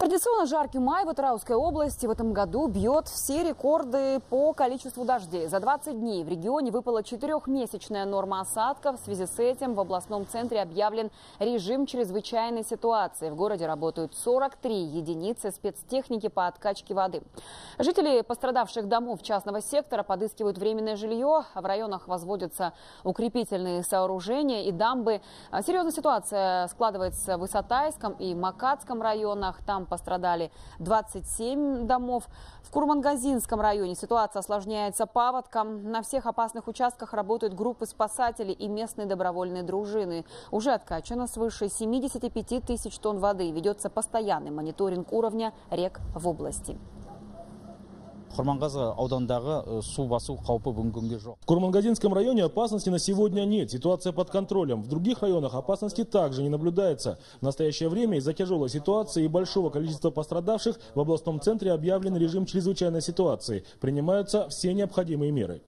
Традиционно жаркий май в Атыраускай области в этом году бьет все рекорды по количеству дождей. За 20 дней в регионе выпала 4-месячная норма осадков. В связи с этим в областном центре объявлен режим чрезвычайной ситуации. В городе работают 43 единицы спецтехники по откачке воды. Жители пострадавших домов частного сектора подыскивают временное жилье. В районах возводятся укрепительные сооружения и дамбы. Серьезная ситуация складывается в Исатайском и Макатском районах. Там пострадали 27 домов. В Курмангазинском районе ситуация осложняется паводком. На всех опасных участках работают группы спасателей и местные добровольные дружины. Уже откачано свыше 75 тысяч тонн воды. Ведется постоянный мониторинг уровня рек в области. В Курмангазинском районе опасности на сегодня нет. Ситуация под контролем. В других районах опасности также не наблюдается. В настоящее время из-за тяжелой ситуации и большого количества пострадавших в областном центре объявлен режим чрезвычайной ситуации. Принимаются все необходимые меры.